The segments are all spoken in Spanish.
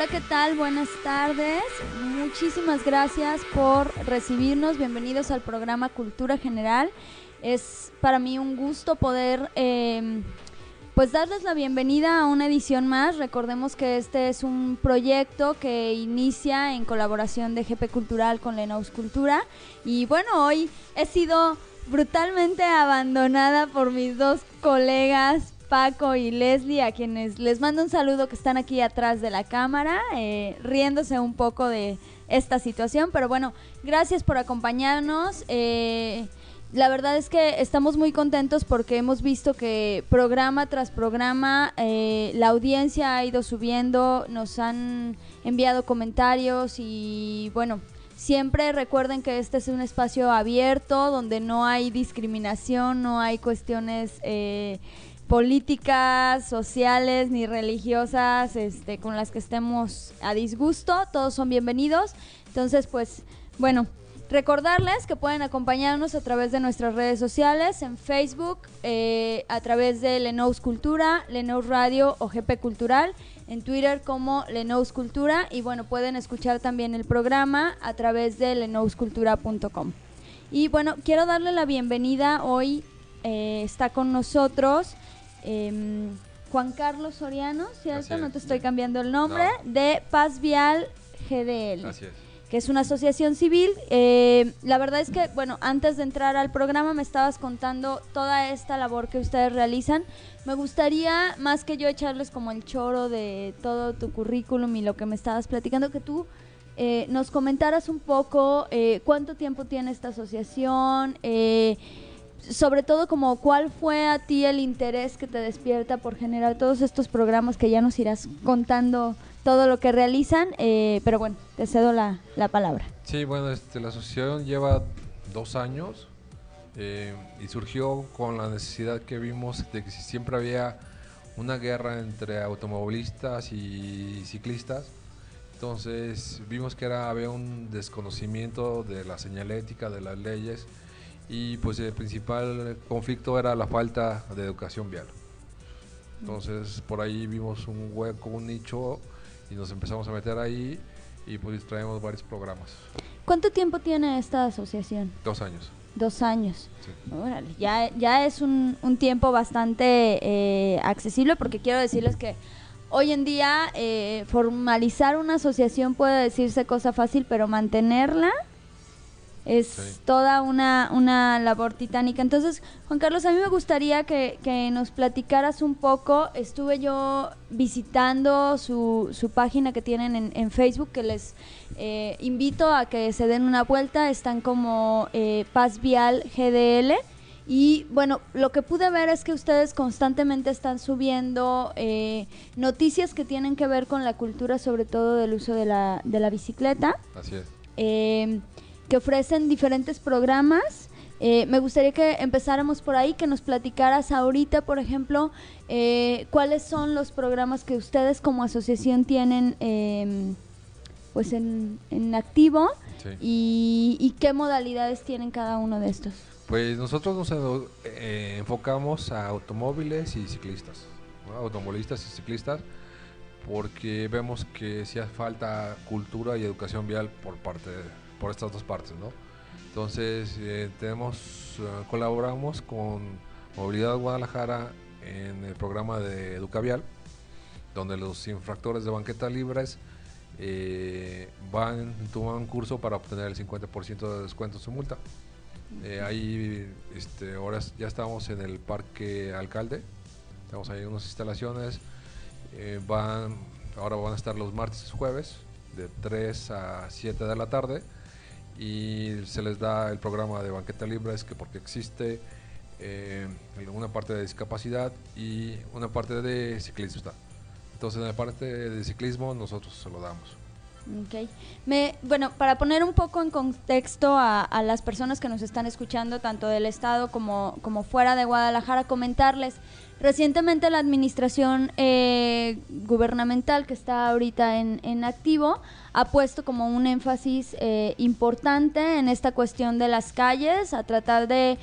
Hola, ¿qué tal? Buenas tardes. Muchísimas gracias por recibirnos. Bienvenidos al programa Cultura General. Es para mí un gusto poder pues darles la bienvenida a una edición más. Recordemos que este es un proyecto que inicia en colaboración de GP Cultural con LeNous Cultura. Y bueno, hoy he sido brutalmente abandonada por mis dos colegas, Paco y Leslie, a quienes les mando un saludo, que están aquí atrás de la cámara, riéndose un poco de esta situación, pero bueno, gracias por acompañarnos. La verdad es que estamos muy contentos porque hemos visto que programa tras programa la audiencia ha ido subiendo, nos han enviado comentarios y bueno, siempre recuerden que este es un espacio abierto donde no hay discriminación, no hay cuestiones políticas, sociales ni religiosas con las que estemos a disgusto, todos son bienvenidos. Entonces, pues bueno, recordarles que pueden acompañarnos a través de nuestras redes sociales, en Facebook, a través de LeNous Cultura, LeNous Radio o GP Cultural, en Twitter como LeNous Cultura, y bueno, pueden escuchar también el programa a través de LeNousCultura.com. Y bueno, quiero darle la bienvenida hoy, está con nosotros Juan Carlos Soriano, ¿cierto? No te estoy cambiando el nombre, no. De Paz Vial GDL, así es, que es una asociación civil. La verdad es que, bueno, antes de entrar al programa me estabas contando toda esta labor que ustedes realizan. Me gustaría, más que yo echarles como el choro de todo tu currículum y lo que me estabas platicando, que tú nos comentaras un poco cuánto tiempo tiene esta asociación, sobre todo como cuál fue a ti el interés que te despierta por generar todos estos programas, que ya nos irás contando todo lo que realizan, pero bueno, te cedo la palabra. Sí, bueno, la asociación lleva 2 años y surgió con la necesidad que vimos de que siempre había una guerra entre automovilistas y ciclistas. Entonces vimos que había un desconocimiento de la señalética, de las leyes, y pues el principal conflicto era la falta de educación vial. Entonces por ahí vimos un hueco, un nicho, y nos empezamos a meter ahí y pues traemos varios programas. ¿Cuánto tiempo tiene esta asociación? 2 años. 2 años. Sí. Órale, ya es un tiempo bastante accesible, porque quiero decirles que hoy en día formalizar una asociación puede decirse cosa fácil, pero mantenerla es sí, toda una labor titánica. Entonces, Juan Carlos, a mí me gustaría que nos platicaras un poco. Estuve yo visitando su página que tienen en Facebook, que les invito a que se den una vuelta. Están como Paz Vial GDL. Y bueno, lo que pude ver es que ustedes constantemente están subiendo noticias que tienen que ver con la cultura, sobre todo del uso de la bicicleta. Así es. Que ofrecen diferentes programas. Me gustaría que empezáramos por ahí, que nos platicaras ahorita, por ejemplo, cuáles son los programas que ustedes como asociación tienen pues en activo, sí, y qué modalidades tienen cada uno de estos. Pues nosotros nos enfocamos a automóviles y ciclistas, ¿no? Automovilistas y ciclistas, porque vemos que sí hace falta cultura y educación vial por estas dos partes, ¿no? Entonces colaboramos con Movilidad Guadalajara en el programa de Educavial, donde los infractores de banqueta libres toman un curso para obtener el 50% de descuento en su multa. Ahí ahora ya estamos en el Parque Alcalde, estamos ahí en unas instalaciones, ahora van a estar los martes y jueves de 3 a 7 de la tarde, y se les da el programa de banqueta libre, es que porque existe una parte de discapacidad y una parte de ciclismo. Entonces en la parte de ciclismo nosotros se lo damos. Okay. Bueno, para poner un poco en contexto a las personas que nos están escuchando, tanto del estado como fuera de Guadalajara, comentarles, recientemente la administración gubernamental que está ahorita en activo ha puesto como un énfasis importante en esta cuestión de las calles, a tratar de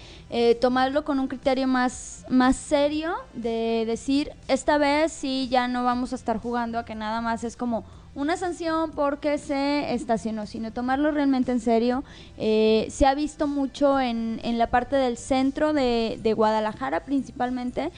tomarlo con un criterio más serio, de decir, esta vez sí ya no vamos a estar jugando a que nada más es como una sanción porque se estacionó, sino tomarlo realmente en serio. Se ha visto mucho en la parte del centro de Guadalajara principalmente,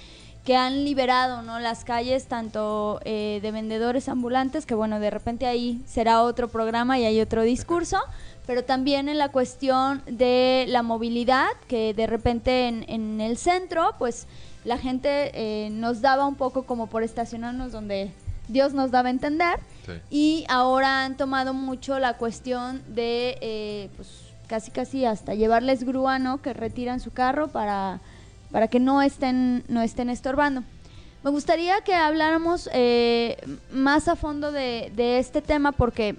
que han liberado, ¿no?, las calles tanto de vendedores ambulantes, que bueno, de repente ahí será otro programa y hay otro discurso, pero también en la cuestión de la movilidad, que de repente en el centro, pues la gente nos daba un poco como por estacionarnos donde Dios nos daba a entender, sí. Y ahora han tomado mucho la cuestión de, pues casi hasta llevarles grúa, ¿no?, que retiran su carro para que no estén estorbando. Me gustaría que habláramos más a fondo de este tema porque,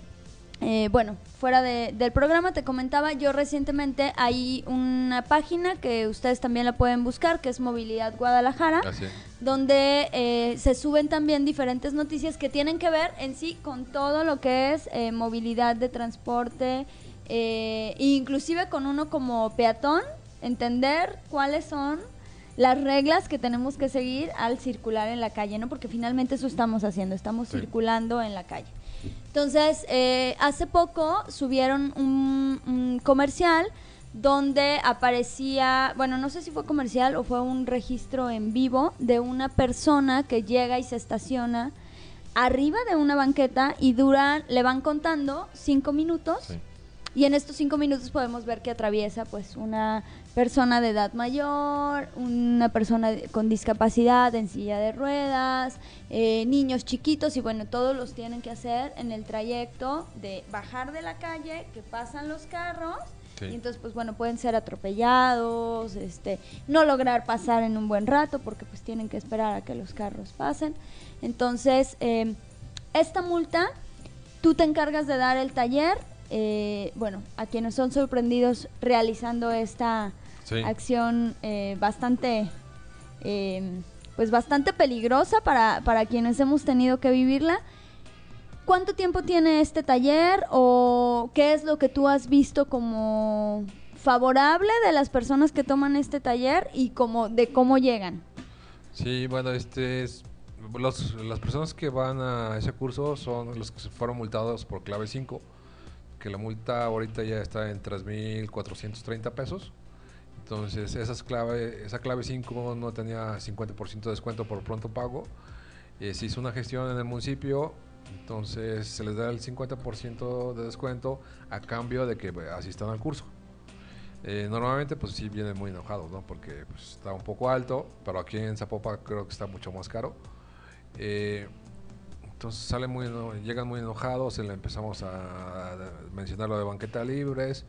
bueno, fuera del programa te comentaba, yo recientemente hay una página que ustedes también la pueden buscar, que es Movilidad Guadalajara, donde se suben también diferentes noticias que tienen que ver en sí con todo lo que es movilidad de transporte, inclusive con uno como peatón, entender cuáles son las reglas que tenemos que seguir al circular en la calle, ¿no? Porque finalmente eso estamos haciendo, estamos circulando en la calle. Entonces, hace poco subieron un comercial donde aparecía, bueno, no sé si fue comercial o fue un registro en vivo de una persona que llega y se estaciona arriba de una banqueta y le van contando 5 minutos. Sí. Y en estos 5 minutos podemos ver que atraviesa pues una persona de edad mayor, una persona con discapacidad en silla de ruedas, niños chiquitos, y bueno, todos los tienen que hacer en el trayecto de bajar de la calle, que pasan los carros, sí. Y entonces pues bueno, pueden ser atropellados, no lograr pasar en un buen rato porque pues tienen que esperar a que los carros pasen. Entonces, esta multa, tú te encargas de dar el taller. Bueno, a quienes son sorprendidos realizando esta acción bastante peligrosa para quienes hemos tenido que vivirla. ¿Cuánto tiempo tiene este taller o qué es lo que tú has visto como favorable de las personas que toman este taller y de cómo llegan? Sí, bueno, las personas que van a ese curso son los que fueron multados por clave 5. Que la multa ahorita ya está en 3,430 pesos. Entonces, esa clave 5 no tenía 50% de descuento por pronto pago. Se hizo una gestión en el municipio, entonces se les da el 50% de descuento a cambio de que asistan al curso. Normalmente, pues sí vienen muy enojados, ¿no? Porque pues, está un poco alto, pero aquí en Zapopan creo que está mucho más caro. Entonces llegan muy enojados, le empezamos a mencionar lo de banquetas libres,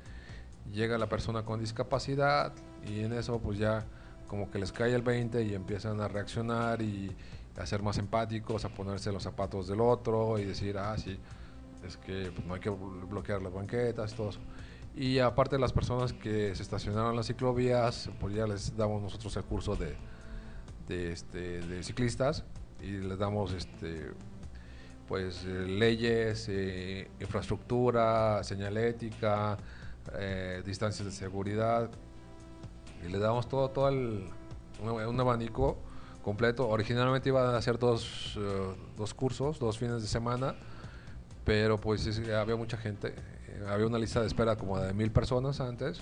llega la persona con discapacidad y en eso pues ya como que les cae el 20 y empiezan a reaccionar y a ser más empáticos, a ponerse los zapatos del otro y decir, sí, es que pues, no hay que bloquear las banquetas, todo eso. Y aparte las personas que se estacionaron en las ciclovías, pues ya les damos nosotros el curso de ciclistas y les damos pues leyes, infraestructura, señalética, distancias de seguridad, y le damos todo un abanico completo. Originalmente iban a hacer dos cursos, 2 fines de semana, pero pues había mucha gente, había una lista de espera como de 1,000 personas antes,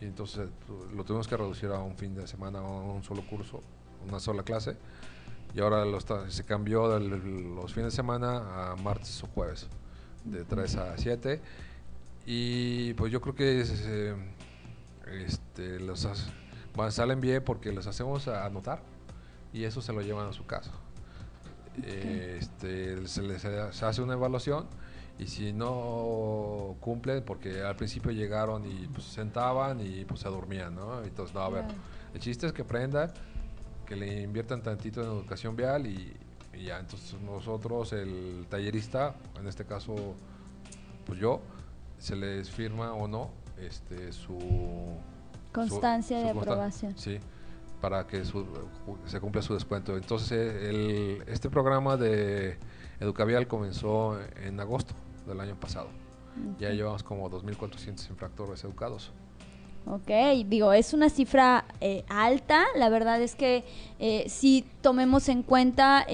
y entonces lo tuvimos que reducir a un fin de semana, a un solo curso, una sola clase. Y ahora se cambió los fines de semana a martes o jueves, de 3 a 7. Y pues yo creo que salen bien porque los hacemos anotar y eso se lo llevan a su casa. Okay. Se hace una evaluación y si no cumplen, porque al principio llegaron y pues, sentaban y pues se dormían, ¿no? Entonces, no, a ver, el chiste es que aprendan, que le inviertan tantito en educación vial y ya. Entonces nosotros, el tallerista, en este caso pues yo, se les firma o no su constancia de aprobación. Sí, para que se cumpla su descuento. Entonces este programa de Educavial comenzó en agosto del año pasado. Okay. Ya llevamos como 2,400 infractores educados. Ok, digo, es una cifra alta, la verdad es que si tomemos en cuenta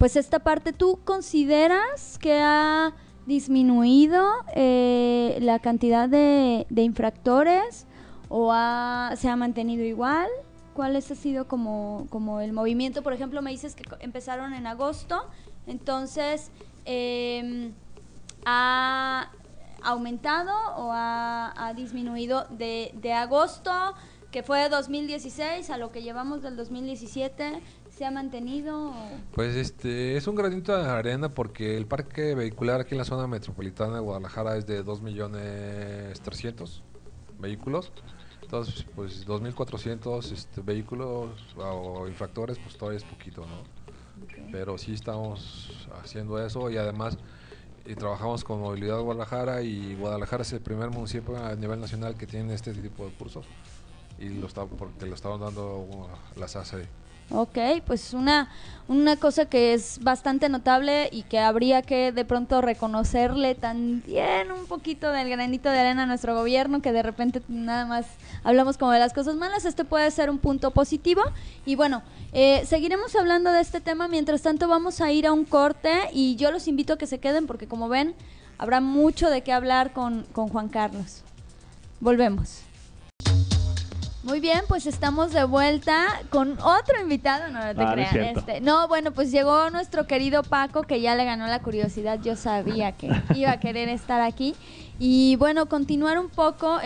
pues esta parte, ¿tú consideras que ha disminuido la cantidad de infractores o se ha mantenido igual? ¿Cuál ha sido como el movimiento? Por ejemplo, me dices que empezaron en agosto, entonces ¿ha aumentado o ha disminuido de agosto, que fue 2016, a lo que llevamos del 2017? ¿Se ha mantenido? Pues es un granito de arena, porque el parque vehicular aquí en la zona metropolitana de Guadalajara es de 2.300.000 vehículos. Entonces, pues 2.400 vehículos o infractores, pues todavía es poquito, ¿no? Okay. Pero sí estamos haciendo eso, y además trabajamos con Movilidad Guadalajara, y Guadalajara es el primer municipio a nivel nacional que tiene este tipo de cursos, y porque lo estamos dando las ACD. Ok, pues una cosa que es bastante notable y que habría que de pronto reconocerle también un poquito del granito de arena a nuestro gobierno, que de repente nada más hablamos como de las cosas malas. Este puede ser un punto positivo. Y bueno, seguiremos hablando de este tema. Mientras tanto, vamos a ir a un corte, y yo los invito a que se queden, porque como ven, habrá mucho de qué hablar con Juan Carlos. Volvemos. Muy bien, pues estamos de vuelta con otro invitado, no te creas. No, bueno, pues llegó nuestro querido Paco, que ya le ganó la curiosidad. Yo sabía que iba a querer estar aquí. Y bueno, continuar un poco,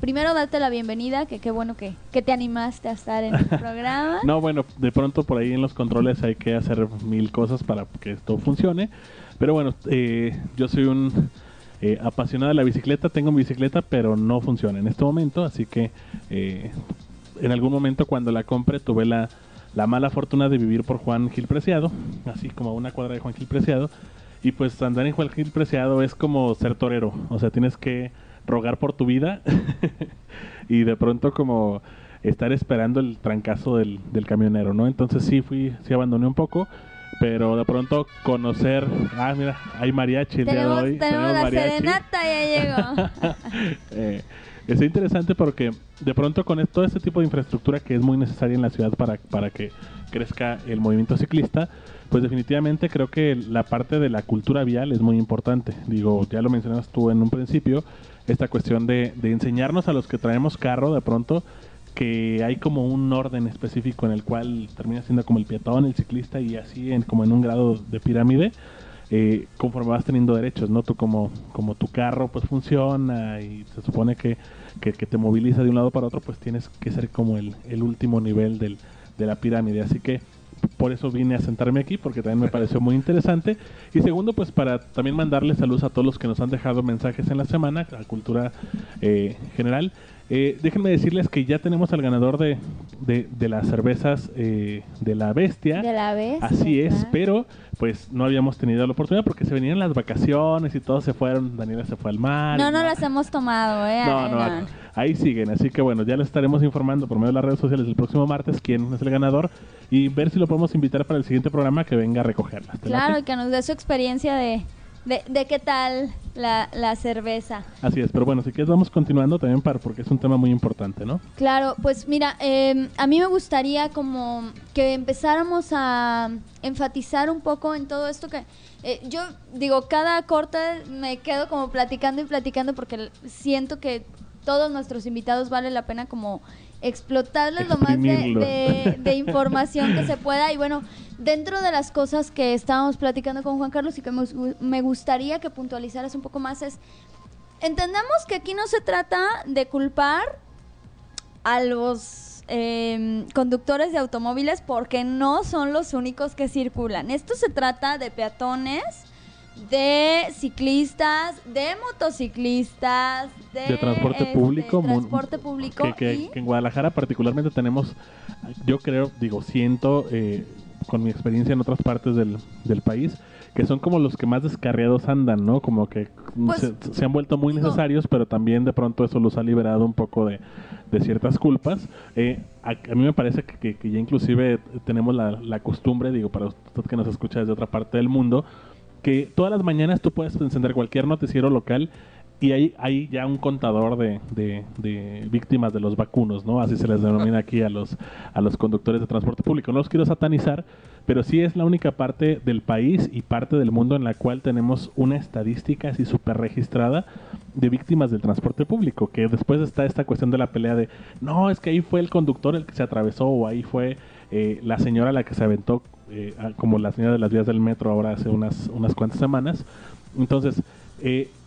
primero darte la bienvenida, que qué bueno que te animaste a estar en el programa. No, bueno, de pronto por ahí en los controles hay que hacer mil cosas para que esto funcione. Pero bueno, yo soy un... apasionada de la bicicleta, tengo mi bicicleta, pero no funciona en este momento, así que en algún momento cuando la compré tuve la mala fortuna de vivir por Juan Gil Preciado, así como a una cuadra de Juan Gil Preciado, y pues andar en Juan Gil Preciado es como ser torero, o sea, tienes que rogar por tu vida y de pronto como estar esperando el trancazo del camionero, ¿no? Entonces sí abandoné un poco. Pero de pronto conocer... Ah, mira, hay mariachi el día de hoy. Tenemos la mariachi. Serenata, ya llegó. Es interesante porque de pronto con todo este tipo de infraestructura que es muy necesaria en la ciudad para que crezca el movimiento ciclista, pues definitivamente creo que la parte de la cultura vial es muy importante. Digo, ya lo mencionabas tú en un principio, esta cuestión de enseñarnos a los que traemos carro de pronto que hay como un orden específico en el cual termina siendo como el peatón, el ciclista y así como en un grado de pirámide, conforme vas teniendo derechos, ¿no? Tú como tu carro pues funciona y se supone que te moviliza de un lado para otro, pues tienes que ser como el último nivel de la pirámide. Así que por eso vine a sentarme aquí, porque también me pareció muy interesante. Y segundo, pues para también mandarles saludos a todos los que nos han dejado mensajes en la semana, a Cultura General. Déjenme decirles que ya tenemos al ganador de las cervezas de La Bestia. De La Bestia. Así es, pero pues no habíamos tenido la oportunidad porque se venían las vacaciones y todos se fueron. Daniela se fue al mar. No las hemos tomado, ¿eh? No. Ahí siguen. Así que bueno, ya les estaremos informando por medio de las redes sociales el próximo martes quién es el ganador y ver si lo podemos invitar para el siguiente programa que venga a recogerlas. Claro, y que nos dé su experiencia de qué tal la cerveza. Así es, pero bueno, si quieres vamos continuando también porque es un tema muy importante, ¿no? Claro, pues mira, a mí me gustaría como que empezáramos a enfatizar un poco en todo esto que yo digo, cada corte me quedo como platicando y platicando porque siento que todos nuestros invitados vale la pena como explotarles lo más de información que se pueda. Y bueno, dentro de las cosas que estábamos platicando con Juan Carlos y que me gustaría que puntualizaras un poco más es, entendamos que aquí no se trata de culpar a los conductores de automóviles porque no son los únicos que circulan. Esto se trata de peatones, de ciclistas, de motociclistas, de transporte público, transporte público que en Guadalajara particularmente tenemos, yo creo, siento con mi experiencia en otras partes del país, que son como los que más descarriados andan, ¿no? Como que pues, se han vuelto muy necesarios, pero también de pronto eso los ha liberado un poco de ciertas culpas. A mí me parece que ya inclusive tenemos la costumbre, para usted que nos escucha desde otra parte del mundo, que todas las mañanas tú puedes encender cualquier noticiero local y hay ya un contador de víctimas de los vacunos, ¿no? Así se les denomina aquí a los conductores de transporte público. No los quiero satanizar, pero sí es la única parte del país y parte del mundo en la cual tenemos una estadística así súper registrada de víctimas del transporte público, que después está esta cuestión de la pelea de no, es que ahí fue el conductor el que se atravesó, o ahí fue la señora la que se aventó, como la señora de las vías del metro ahora hace unas cuantas semanas. Entonces,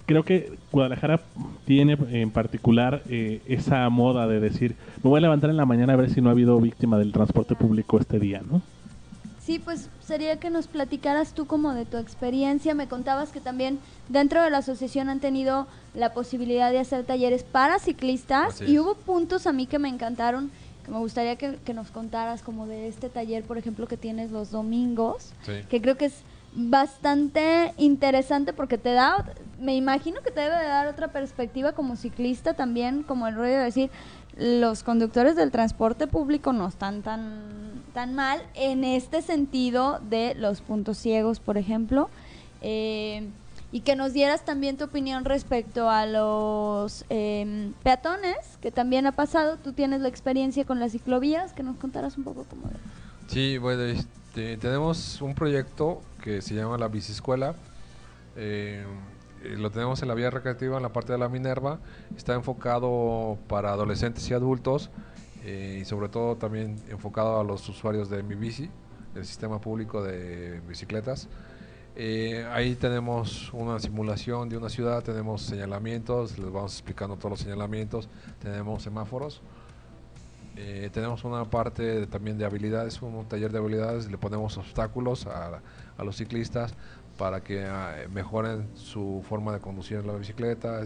creo que Guadalajara tiene en particular esa moda de decir, me voy a levantar en la mañana a ver si no ha habido víctima del transporte público este día, ¿no? Sí, pues sería que nos platicaras tú como de tu experiencia. Me contabas que también dentro de la asociación han tenido la posibilidad de hacer talleres para ciclistas. Así es. Y hubo puntos a mí que me encantaron, que me gustaría que nos contaras, como de este taller, por ejemplo, que tienes los domingos, sí, que creo que es bastante interesante porque te da, me imagino que te debe de dar otra perspectiva como ciclista también, como el rollo de decir, los conductores del transporte público no están tan mal en este sentido de los puntos ciegos, por ejemplo, y que nos dieras también tu opinión respecto a los peatones, que también ha pasado. Tú tienes la experiencia con las ciclovías, que nos contaras un poco cómo. Sí, bueno, tenemos un proyecto que se llama la Bici Escuela. Lo tenemos en la vía recreativa, en la parte de la Minerva. Está enfocado para adolescentes y adultos, y sobre todo también enfocado a los usuarios de Mi Bici, el sistema público de bicicletas. Ahí tenemos una simulación de una ciudad, tenemos señalamientos, les vamos explicando todos los señalamientos, tenemos semáforos, tenemos una parte también de habilidades, un taller de habilidades, le ponemos obstáculos a los ciclistas para que mejoren su forma de conducir en la bicicleta.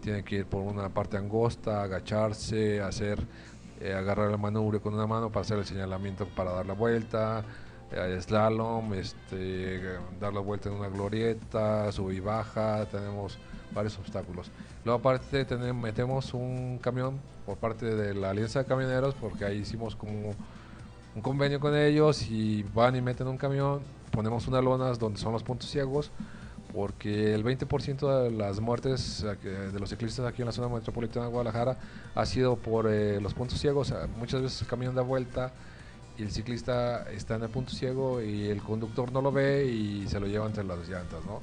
Tienen que ir por una parte angosta, agacharse, agarrar el manubrio con una mano para hacer el señalamiento, para dar la vuelta, slalom, dar la vuelta en una glorieta, sub y baja. Tenemos varios obstáculos. Luego aparte metemos un camión por parte de la Alianza de Camioneros, porque ahí hicimos como un convenio con ellos y van y meten un camión. Ponemos unas lonas donde son los puntos ciegos, porque el 20% de las muertes de los ciclistas aquí en la zona metropolitana de Guadalajara ha sido por los puntos ciegos. Muchas veces el camión da vuelta y el ciclista está en el punto ciego y el conductor no lo ve y se lo lleva entre las llantas, ¿no?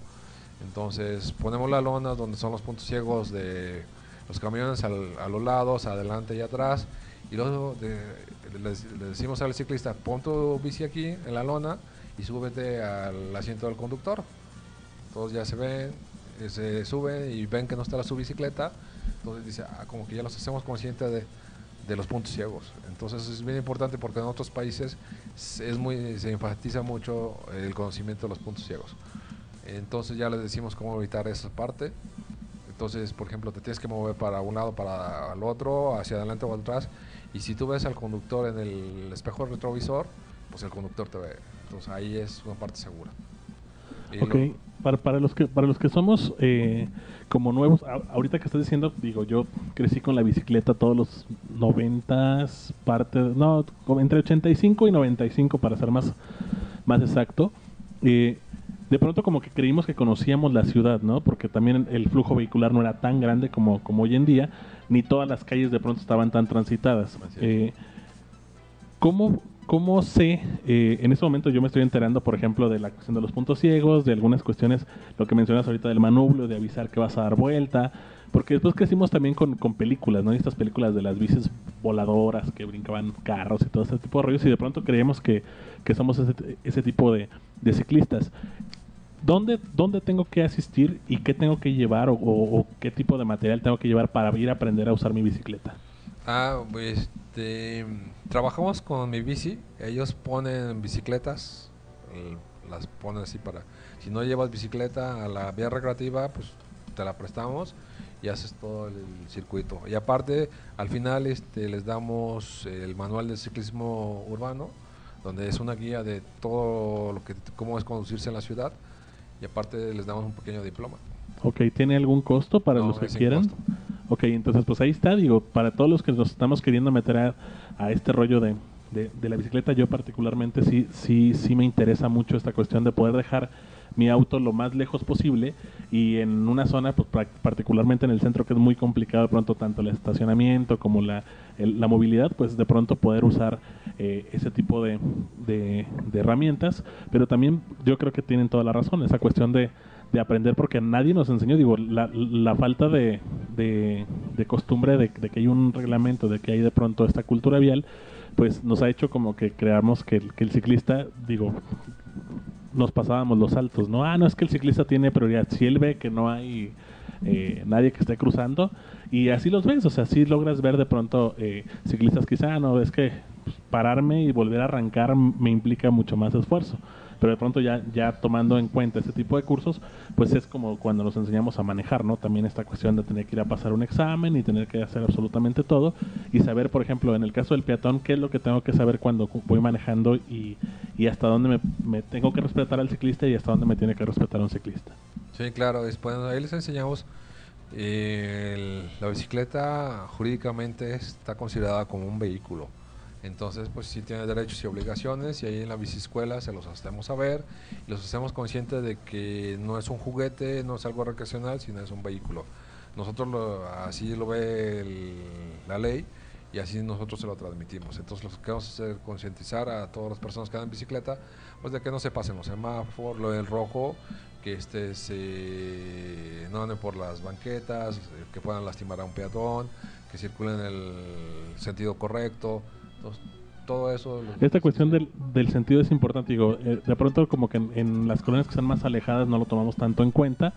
Entonces ponemos las lonas donde son los puntos ciegos de los camiones, a los lados, adelante y atrás, y luego le decimos al ciclista, pon tu bici aquí en la lona y súbete al asiento del conductor. Todos ya se ven, se suben y ven que no está su bicicleta. Entonces dice, como que ya los hacemos conscientes de los puntos ciegos. Entonces es bien importante, porque en otros países se enfatiza mucho el conocimiento de los puntos ciegos. Entonces ya les decimos cómo evitar esa parte. Entonces, por ejemplo, te tienes que mover para un lado, para el otro, hacia adelante o atrás. Y si tú ves al conductor en el espejo retrovisor, pues el conductor te ve. Entonces ahí es una parte segura. Okay. Para los que somos como nuevos, ahorita que estás diciendo, digo, yo crecí con la bicicleta todos los 90s, entre 85 y 95 para ser más exacto. De pronto como que creímos que conocíamos la ciudad, ¿no? Porque también el flujo vehicular no era tan grande como hoy en día, ni todas las calles de pronto estaban tan transitadas. ¿Cómo sé? En ese momento yo me estoy enterando, por ejemplo, de la cuestión de los puntos ciegos, de algunas cuestiones, lo que mencionas ahorita del manubrio, de avisar que vas a dar vuelta, porque después crecimos también con películas, ¿no? Y estas películas de las bicis voladoras que brincaban carros y todo ese tipo de rollos, y de pronto creemos que somos ese tipo de ciclistas. ¿Dónde tengo que asistir y qué tengo que llevar o qué tipo de material tengo que llevar para ir a aprender a usar mi bicicleta? Trabajamos con Mi Bici. Ellos ponen bicicletas, las ponen así para, si no llevas bicicleta a la vía recreativa, pues te la prestamos y haces todo el circuito. Y aparte, al final les damos el manual de ciclismo urbano, donde es una guía de todo cómo es conducirse en la ciudad, y aparte les damos un pequeño diploma. Ok, ¿tiene algún costo para los que quieran? Costo. Ok, entonces pues ahí está, digo, para todos los que nos estamos queriendo meter a este rollo de la bicicleta. Yo particularmente sí me interesa mucho esta cuestión de poder dejar mi auto lo más lejos posible, y en una zona, pues, particularmente en el centro, que es muy complicado de pronto tanto el estacionamiento como la movilidad, pues de pronto poder usar ese tipo de herramientas, pero también yo creo que tienen toda la razón, esa cuestión de aprender, porque nadie nos enseñó, digo, la falta de costumbre de que hay un reglamento, de que hay de pronto esta cultura vial, pues nos ha hecho como que creamos que el ciclista, digo, nos pasábamos los saltos, ¿no? Ah, no, es que el ciclista tiene prioridad, si él ve que no hay nadie que esté cruzando, y así los ves, o sea, así logras ver de pronto ciclistas quizá, no, es que pararme y volver a arrancar me implica mucho más esfuerzo, pero de pronto ya tomando en cuenta este tipo de cursos, pues es como cuando nos enseñamos a manejar, ¿no? También esta cuestión de tener que ir a pasar un examen y tener que hacer absolutamente todo y saber, por ejemplo, en el caso del peatón, qué es lo que tengo que saber cuando voy manejando y hasta dónde me tengo que respetar al ciclista y hasta dónde me tiene que respetar un ciclista. Sí, claro, después ahí les enseñamos, la bicicleta jurídicamente está considerada como un vehículo. Entonces, pues sí tiene derechos y obligaciones, y ahí en la biciescuela se los hacemos saber, los hacemos conscientes de que no es un juguete, no es algo recreacional, sino es un vehículo. Nosotros así lo ve la ley y así nosotros se lo transmitimos. Entonces, lo que queremos hacer es concientizar a todas las personas que andan en bicicleta, pues de que no se pasen los semáforos, lo del rojo, que no anden por las banquetas, que puedan lastimar a un peatón, que circulen en el sentido correcto. Entonces, todo eso... Esta cuestión del sentido es importante, digo, de pronto como que en las colonias que están más alejadas no lo tomamos tanto en cuenta,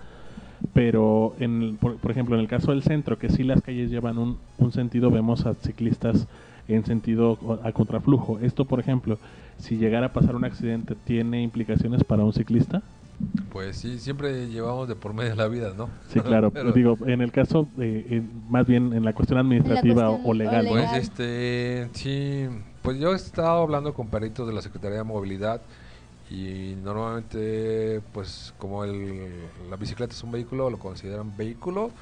pero por ejemplo en el caso del centro, que sí las calles llevan un sentido, vemos a ciclistas en sentido a contraflujo. Esto, por ejemplo, si llegara a pasar un accidente, ¿tiene implicaciones para un ciclista? Pues sí, siempre llevamos de por medio la vida, ¿no? Sí, claro, pero digo, en el caso, más bien en la cuestión administrativa, la cuestión o legal. Pues sí, pues yo he estado hablando con peritos de la Secretaría de Movilidad y normalmente, pues como la bicicleta es un vehículo, lo consideran vehículo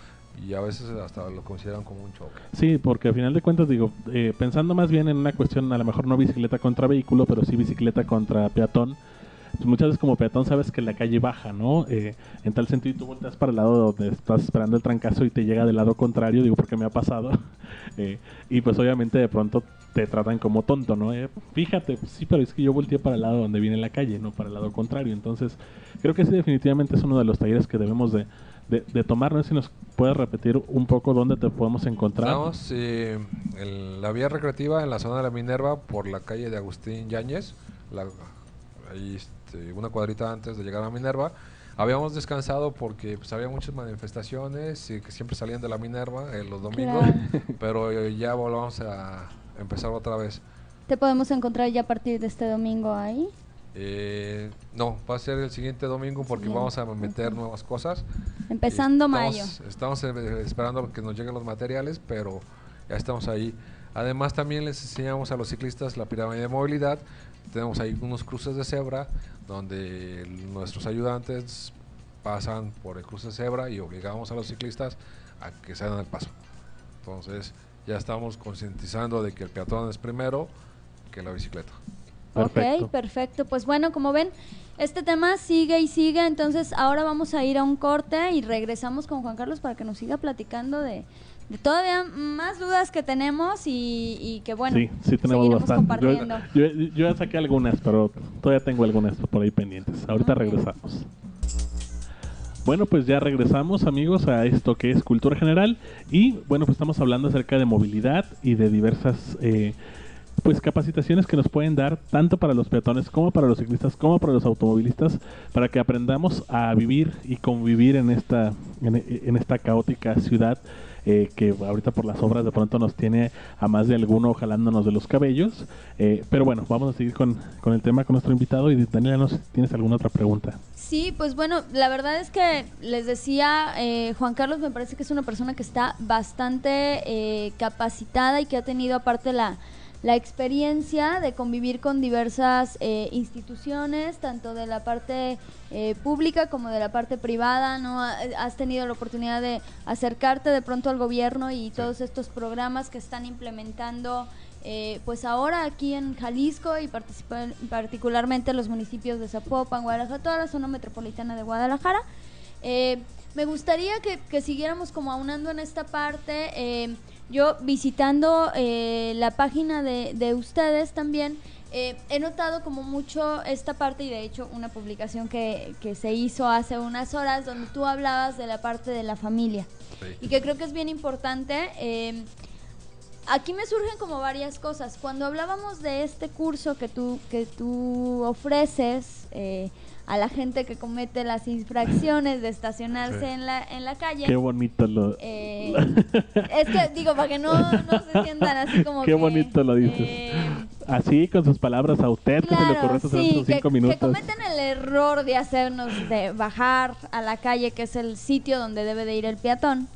y a veces hasta lo consideran como un choque. Sí, porque al final de cuentas, digo, pensando más bien en una cuestión, a lo mejor no bicicleta contra vehículo, pero sí bicicleta contra peatón. Muchas veces como peatón sabes que la calle baja, ¿no? En tal sentido tú volteas para el lado donde estás esperando el trancazo y te llega del lado contrario, digo, porque me ha pasado. Y pues obviamente de pronto te tratan como tonto, ¿no? Fíjate, pues sí, pero es que yo volteé para el lado donde viene la calle, no para el lado contrario. Entonces creo que sí, definitivamente es uno de los talleres que debemos de tomar. No sé si nos puedes repetir un poco dónde te podemos encontrar. Estamos en la vía recreativa, en la zona de la Minerva, por la calle de Agustín Yáñez, ahí una cuadrita antes de llegar a Minerva. Habíamos descansado porque pues había muchas manifestaciones y que siempre salían de la Minerva los domingos, claro. Pero ya volvamos a empezar otra vez. ¿Te podemos encontrar ya a partir de este domingo ahí? No, va a ser el siguiente domingo porque sí, vamos a meter nuevas cosas. Empezando mayo. Estamos esperando que nos lleguen los materiales, pero ya estamos ahí. Además también les enseñamos a los ciclistas la pirámide de movilidad. Tenemos ahí unos cruces de cebra donde nuestros ayudantes pasan por el cruce de cebra y obligamos a los ciclistas a que se den el paso. Entonces ya estamos concientizando de que el peatón es primero que la bicicleta. Perfecto. Ok, perfecto. Pues bueno, como ven, este tema sigue y sigue. Entonces ahora vamos a ir a un corte y regresamos con Juan Carlos para que nos siga platicando de todavía más dudas que tenemos y que bueno, sí tenemos bastante. Yo ya saqué algunas, pero todavía tengo algunas por ahí pendientes. Ahorita regresamos. Bueno, pues ya regresamos, amigos, a esto que es Cultura General y bueno, pues estamos hablando acerca de movilidad y de diversas pues capacitaciones que nos pueden dar tanto para los peatones como para los ciclistas como para los automovilistas, para que aprendamos a vivir y convivir en esta caótica ciudad que ahorita por las obras de pronto nos tiene a más de alguno jalándonos de los cabellos, pero bueno, vamos a seguir con el tema con nuestro invitado. Y Daniela, ¿nos tienes alguna otra pregunta? Sí, pues bueno, la verdad es que les decía, Juan Carlos me parece que es una persona que está bastante capacitada y que ha tenido aparte la experiencia de convivir con diversas instituciones, tanto de la parte pública como de la parte privada, ¿no? Has tenido la oportunidad de acercarte de pronto al gobierno y todos estos programas que están implementando pues ahora aquí en Jalisco y particularmente en los municipios de Zapopan, Guadalajara, toda la zona metropolitana de Guadalajara. Me gustaría que siguiéramos como aunando en esta parte yo visitando la página de ustedes también, he notado como mucho esta parte, y de hecho una publicación que se hizo hace unas horas donde tú hablabas de la parte de la familia, sí, y que creo que es bien importante. Aquí me surgen como varias cosas. Cuando hablábamos de este curso que tú ofreces a la gente que comete las infracciones de estacionarse, sí, en la calle. Qué bonito lo... es que digo, para que no se sientan así como qué que... Qué bonito lo dices. Así, con sus palabras, a usted, claro, que se le ocurrió hacer, sí, sus 5 minutos. Que cometen el error de hacernos, de bajar a la calle, que es el sitio donde debe de ir el peatón.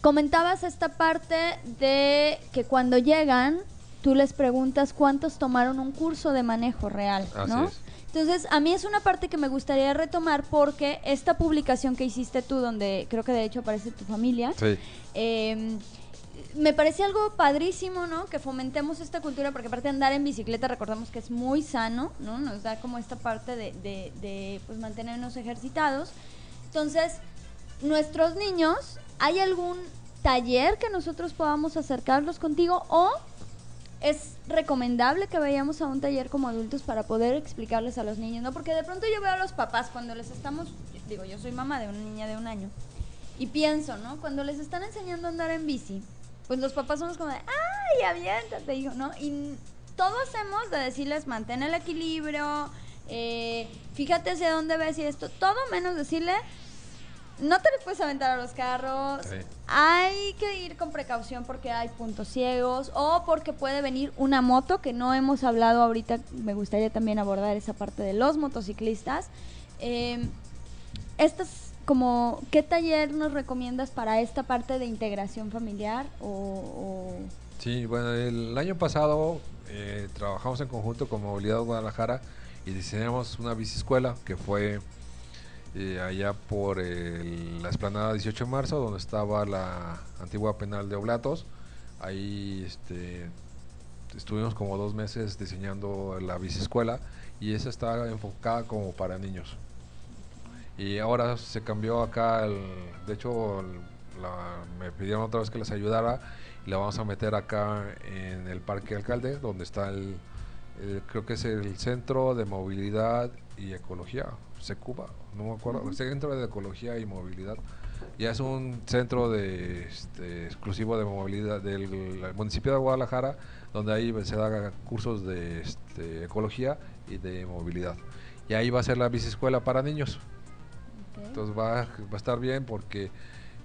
Comentabas esta parte de que cuando llegan, tú les preguntas cuántos tomaron un curso de manejo real, ¿no? Así es. Entonces, a mí es una parte que me gustaría retomar, porque esta publicación que hiciste tú, donde creo que de hecho aparece tu familia, sí, me parece algo padrísimo, ¿no? Que fomentemos esta cultura, porque aparte de andar en bicicleta, recordamos que es muy sano, ¿no? Nos da como esta parte de pues, mantenernos ejercitados. Entonces, nuestros niños... ¿Hay algún taller que nosotros podamos acercarlos contigo, o es recomendable que vayamos a un taller como adultos para poder explicarles a los niños? No, porque de pronto yo veo a los papás cuando les estamos, digo, yo soy mamá de una niña de 1 año, y pienso, ¿no? Cuando les están enseñando a andar en bici, pues los papás somos como de, ¡ay, aviéntate, hijo!, ¿no? Y todo hacemos de decirles, mantén el equilibrio, fíjate hacia dónde ves y esto, todo menos decirle... No te les puedes aventar a los carros, sí, hay que ir con precaución porque hay puntos ciegos o porque puede venir una moto, que no hemos hablado ahorita, me gustaría también abordar esa parte de los motociclistas. Como, ¿qué taller nos recomiendas para esta parte de integración familiar? Sí, bueno, el año pasado trabajamos en conjunto con Movilidad Guadalajara y diseñamos una biciescuela que fue... allá por la explanada 18 de marzo, donde estaba la antigua penal de Oblatos. Ahí estuvimos como 2 meses diseñando la biciescuela, y esa está enfocada como para niños. Y ahora se cambió acá, de hecho me pidieron otra vez que les ayudara, y la vamos a meter acá en el Parque Alcalde, donde está creo que es el Centro de Movilidad y Ecología, Secuba, no me acuerdo, el Centro de Ecología y Movilidad. Ya es un centro exclusivo de movilidad del municipio de Guadalajara, donde ahí se dan cursos de ecología y de movilidad. Y ahí va a ser la biciescuela para niños. Okay. Entonces va a estar bien porque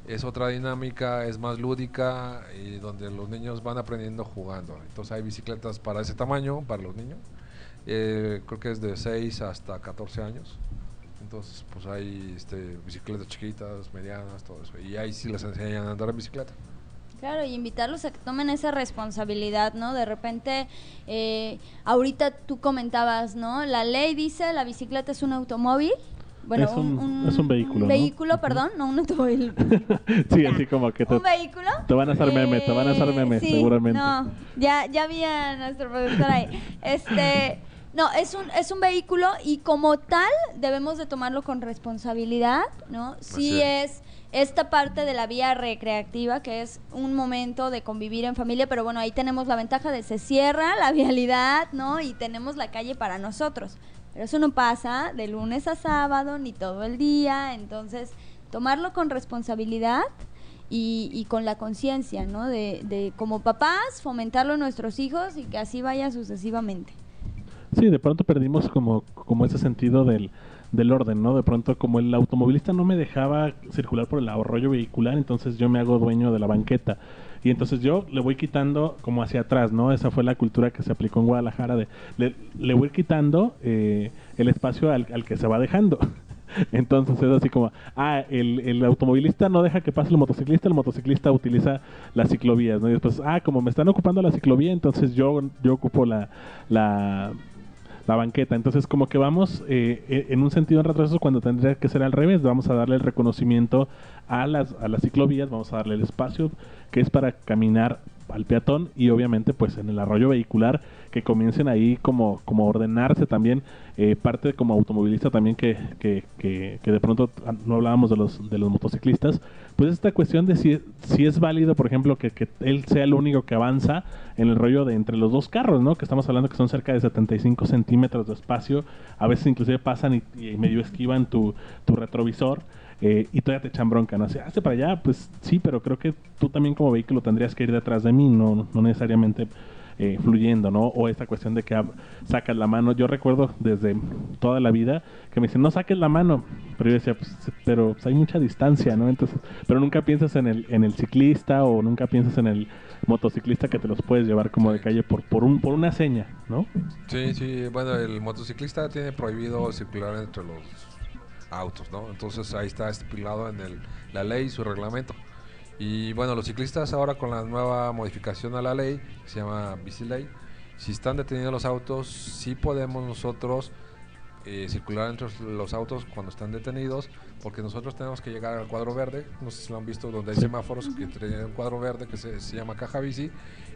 es otra dinámica, es más lúdica, y donde los niños van aprendiendo jugando. Entonces hay bicicletas para ese tamaño, para los niños. Creo que es de 6 hasta 14 años. Entonces, pues hay bicicletas chiquitas, medianas, todo eso. Y ahí sí les enseñan a andar en bicicleta. Claro, y invitarlos a que tomen esa responsabilidad, ¿no? De repente, ahorita tú comentabas, ¿no? La ley dice la bicicleta es un automóvil. Bueno, es un vehículo. Un vehículo, ¿no? Perdón, no un automóvil. Sí, así como que ¿un vehículo? Te van a hacer meme, sí, seguramente. No, ya había nuestro productor ahí. No, es un vehículo, y como tal debemos de tomarlo con responsabilidad, ¿no? Sí, es esta parte de la vía recreativa, que es un momento de convivir en familia, pero bueno, ahí tenemos la ventaja de se cierra la vialidad, ¿no? Y tenemos la calle para nosotros. Pero eso no pasa de lunes a sábado ni todo el día, entonces tomarlo con responsabilidad y con la conciencia, ¿no? De como papás fomentarlo a nuestros hijos, y que así vaya sucesivamente. Sí, de pronto perdimos como ese sentido del orden, ¿no? De pronto, como el automovilista no me dejaba circular por el arroyo vehicular, entonces yo me hago dueño de la banqueta. Y entonces yo le voy quitando como hacia atrás, ¿no? Esa fue la cultura que se aplicó en Guadalajara, de le voy quitando el espacio al que se va dejando. Entonces es así como, el automovilista no deja que pase el motociclista utiliza las ciclovías, ¿no? Y después, como me están ocupando la ciclovía, entonces yo ocupo la banqueta. Entonces como que vamos en un sentido en retroceso, cuando tendría que ser al revés. Vamos a darle el reconocimiento a las ciclovías, vamos a darle el espacio que es para caminar al peatón, y obviamente pues en el arroyo vehicular que comiencen ahí como ordenarse también, parte como automovilista también que de pronto no hablábamos de los motociclistas, pues esta cuestión de si es válido, por ejemplo, que él sea el único que avanza en el rollo de entre los dos carros, ¿no? Que estamos hablando que son cerca de 75 centímetros de espacio, a veces inclusive pasan y medio esquivan tu retrovisor. Y todavía te echan bronca, ¿no? Hace para allá, pues sí, pero creo que tú también como vehículo tendrías que ir detrás de mí, no necesariamente fluyendo, ¿no? O esta cuestión de que sacas la mano. Yo recuerdo desde toda la vida que me dicen, no saques la mano, pero yo decía, pues hay mucha distancia, ¿no? Entonces, pero nunca piensas en el ciclista, o nunca piensas en el motociclista que te los puedes llevar como de calle por una seña, ¿no? Sí, bueno, el motociclista tiene prohibido circular entre los autos, ¿no? Entonces ahí está estipulado en la ley y su reglamento. Y bueno, los ciclistas ahora con la nueva modificación a la ley, que se llama Bici Ley, si están detenidos los autos, sí podemos nosotros circular entre los autos cuando están detenidos, porque nosotros tenemos que llegar al cuadro verde. No sé si lo han visto, donde hay semáforos que tienen un cuadro verde que se llama Caja Bici,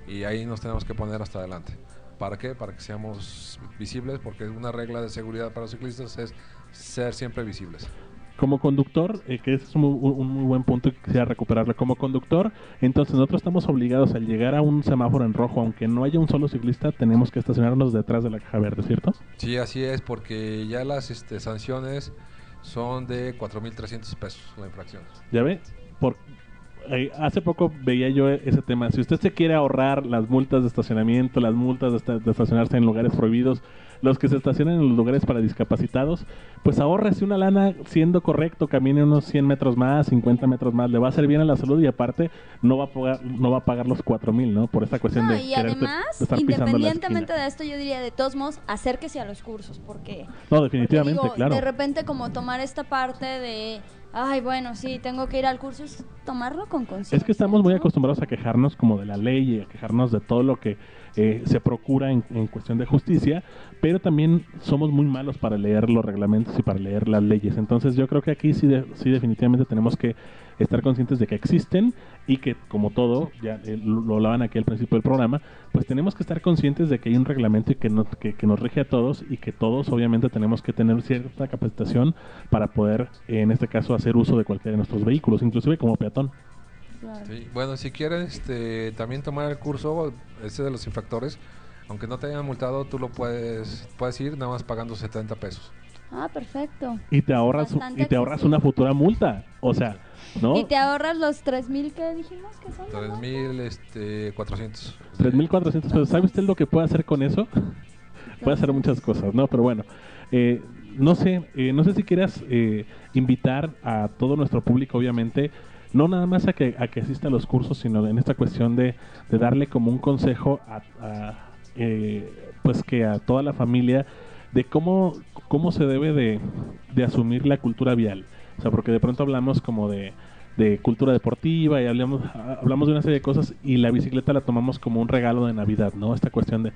y ahí nos tenemos que poner hasta adelante. ¿Para qué? Para que seamos visibles, porque una regla de seguridad para los ciclistas es ser siempre visibles. Como conductor, que ese es un muy buen punto que quisiera recuperarlo, como conductor, entonces nosotros estamos obligados al llegar a un semáforo en rojo, aunque no haya un solo ciclista, tenemos que estacionarnos detrás de la caja verde, ¿cierto? Sí, así es, porque ya las sanciones son de 4,300 pesos la infracción. ¿Ya ve? Hace poco veía yo ese tema. Si usted se quiere ahorrar las multas de estacionamiento, las multas de estacionarse en lugares prohibidos, los que se estacionan en los lugares para discapacitados, pues ahórrese una lana siendo correcto, camine unos 100 metros más, 50 metros más, le va a hacer bien a la salud, y aparte no va a pagar los 4,000, ¿no? Por esta cuestión de... Y además, independientemente de esto, yo diría, de todos modos, acérquese a los cursos, porque... No, definitivamente, porque, digo, claro. De repente como tomar esta parte de... Ay, bueno, sí, tengo que ir al curso, es tomarlo con conciencia. Es que estamos muy acostumbrados a quejarnos como de la ley y a quejarnos de todo lo que se procura en cuestión de justicia, pero también somos muy malos para leer los reglamentos y para leer las leyes. Entonces yo creo que aquí sí definitivamente tenemos que estar conscientes de que existen, y que, como todo, ya lo hablaban aquí al principio del programa, pues tenemos que estar conscientes de que hay un reglamento y que nos rige a todos, y que todos obviamente tenemos que tener cierta capacitación para poder, en este caso, hacer uso de cualquiera de nuestros vehículos, inclusive como peatón. Sí, bueno, si quieren también tomar el curso ese de los infractores, aunque no te hayan multado, tú lo puedes ir nada más pagando 70 pesos. Ah, perfecto. Y te ahorras una futura multa, o sea, ¿no? Y te ahorras los 3,000 que dijimos que son. 3,400. 3,400 pesos. ¿Sabe usted lo que puede hacer con eso? Puede hacer muchas cosas, ¿no? Pero bueno, no sé si quieras invitar a todo nuestro público, obviamente, no nada más a que asista a los cursos, sino en esta cuestión de darle como un consejo pues que a toda la familia, de cómo se debe de asumir la cultura vial. O sea, porque de pronto hablamos como de cultura deportiva, y hablamos de una serie de cosas, y la bicicleta la tomamos como un regalo de Navidad, ¿no? Esta cuestión de,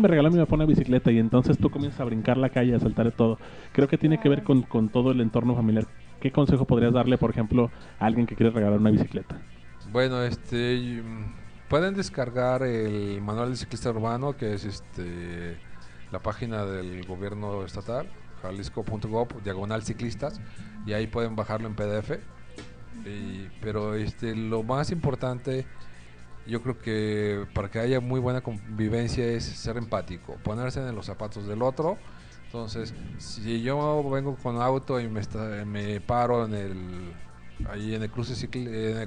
me regaló mi papá una bicicleta, y entonces tú comienzas a brincar la calle, a saltar de todo. Creo que tiene que ver con todo el entorno familiar. ¿Qué consejo podrías darle, por ejemplo, a alguien que quiere regalar una bicicleta? Bueno, pueden descargar el manual de ciclista urbano, que es la página del gobierno estatal, jalisco.gob/ciclistas, y ahí pueden bajarlo en PDF. Pero lo más importante, yo creo que para que haya muy buena convivencia, es ser empático, ponerse en los zapatos del otro. Entonces, si yo vengo con auto y me paro en el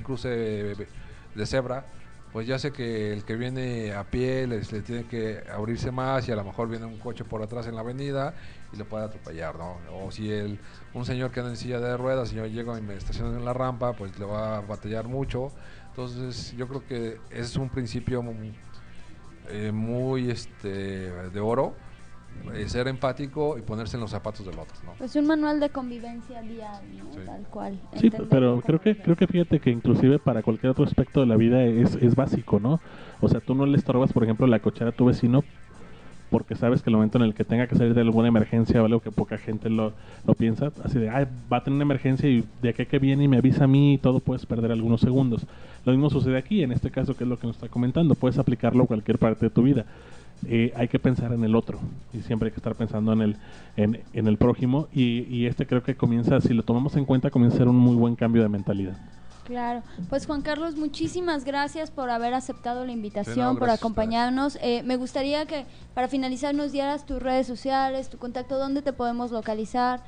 cruce de cebra, pues ya sé que el que viene a pie le tiene que abrirse más, y a lo mejor viene un coche por atrás en la avenida y lo puede atropellar, ¿no? O si un señor que anda en silla de ruedas, si yo llego y me estaciono en la rampa, pues le va a batallar mucho. Entonces yo creo que ese es un principio muy de oro, ser empático y ponerse en los zapatos del otro, ¿no? Pues un manual de convivencia vial, ¿no? Sí. Tal cual. Sí, pero creo que fíjate que inclusive para cualquier otro aspecto de la vida es básico, ¿no? O sea, tú no le estorbas, por ejemplo, la cochera a tu vecino porque sabes que el momento en el que tenga que salir de alguna emergencia o algo que poca gente lo piensa, así de, ay, va a tener una emergencia y de aquí a que viene y me avisa a mí y todo, puedes perder algunos segundos. Lo mismo sucede aquí, en este caso, que es lo que nos está comentando, puedes aplicarlo a cualquier parte de tu vida. Hay que pensar en el otro y siempre hay que estar pensando en el prójimo y este creo que comienza, si lo tomamos en cuenta, comienza a ser un muy buen cambio de mentalidad. Claro, pues Juan Carlos, muchísimas gracias por haber aceptado la invitación, sí, no, por acompañarnos. Me gustaría que para finalizar nos dieras tus redes sociales, tu contacto, dónde te podemos localizar,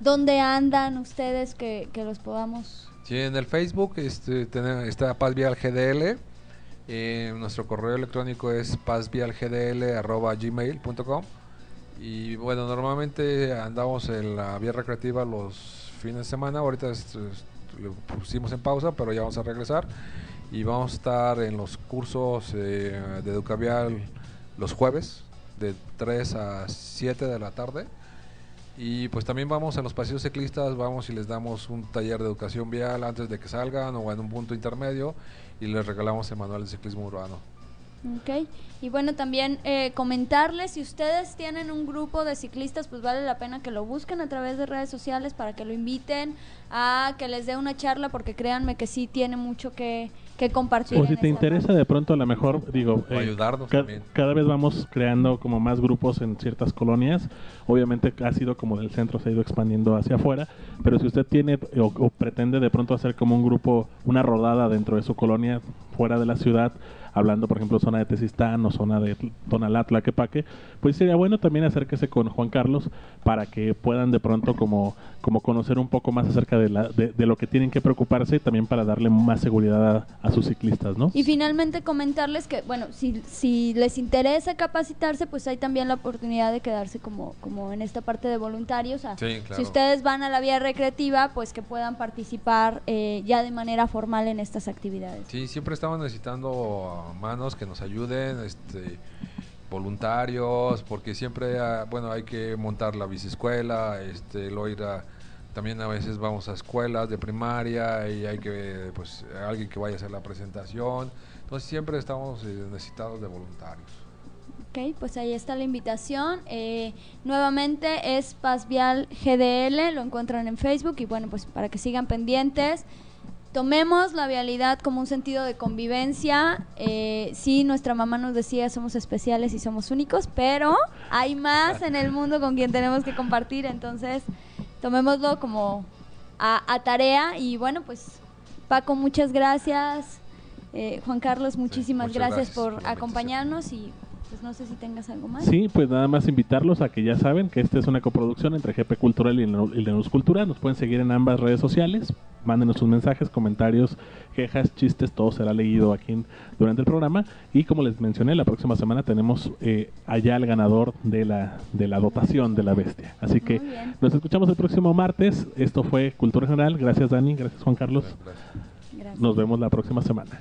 dónde andan ustedes que los podamos… Sí, en el Facebook está Paz Vial GDL, nuestro correo electrónico es pazvialgdl@gmail.com y bueno, normalmente andamos en la vía recreativa los fines de semana, ahorita lo pusimos en pausa, pero ya vamos a regresar y vamos a estar en los cursos de Educavial los jueves de 3 a 7 de la tarde y pues también vamos a los paseos ciclistas, vamos y les damos un taller de educación vial antes de que salgan o en un punto intermedio y les regalamos el manual de ciclismo urbano. Ok, y bueno, también comentarles, si ustedes tienen un grupo de ciclistas, pues vale la pena que lo busquen a través de redes sociales para que lo inviten a que les dé una charla, porque créanme que sí tiene mucho que compartir. O si te interesa de pronto, a lo mejor, digo, ayudarnos también. Cada vez vamos creando como más grupos en ciertas colonias, obviamente ha sido como del centro, se ha ido expandiendo hacia afuera, pero si usted tiene o pretende de pronto hacer como un grupo, una rodada dentro de su colonia, fuera de la ciudad, hablando, por ejemplo, zona de Tezistán o zona de Tonalá, Tlaquepaque, pues sería bueno también acérquese con Juan Carlos para que puedan de pronto como conocer un poco más acerca de lo que tienen que preocuparse y también para darle más seguridad a sus ciclistas, ¿no? Y finalmente comentarles que, bueno, si les interesa capacitarse, pues hay también la oportunidad de quedarse como en esta parte de voluntarios. Sí, claro. Si ustedes van a la vía recreativa, pues que puedan participar ya de manera formal en estas actividades. Sí, siempre estamos necesitando manos que nos ayuden, voluntarios, porque siempre bueno, hay que montar la biciescuela, también a veces vamos a escuelas de primaria y hay que alguien que vaya a hacer la presentación, entonces siempre estamos necesitados de voluntarios. Ok, pues ahí está la invitación, nuevamente es Paz Vial GDL, lo encuentran en Facebook y bueno, pues para que sigan pendientes. Tomemos la vialidad como un sentido de convivencia. Sí, nuestra mamá nos decía, somos especiales y somos únicos, pero hay más en el mundo con quien tenemos que compartir, entonces tomémoslo como a tarea. Y bueno, pues Paco, muchas gracias. Juan Carlos, muchísimas gracias por acompañarnos y pues no sé si tengas algo más. Sí, pues nada más invitarlos a que ya saben que esta es una coproducción entre GP Cultural y LeNous Cultura. Nos pueden seguir en ambas redes sociales. Mándenos sus mensajes, comentarios, quejas, chistes, todo será leído aquí durante el programa. Y como les mencioné, la próxima semana tenemos allá el ganador de la dotación de la bestia. Así que nos escuchamos el próximo martes. Esto fue Cultura General. Gracias, Dani. Gracias, Juan Carlos. Gracias. Nos vemos la próxima semana.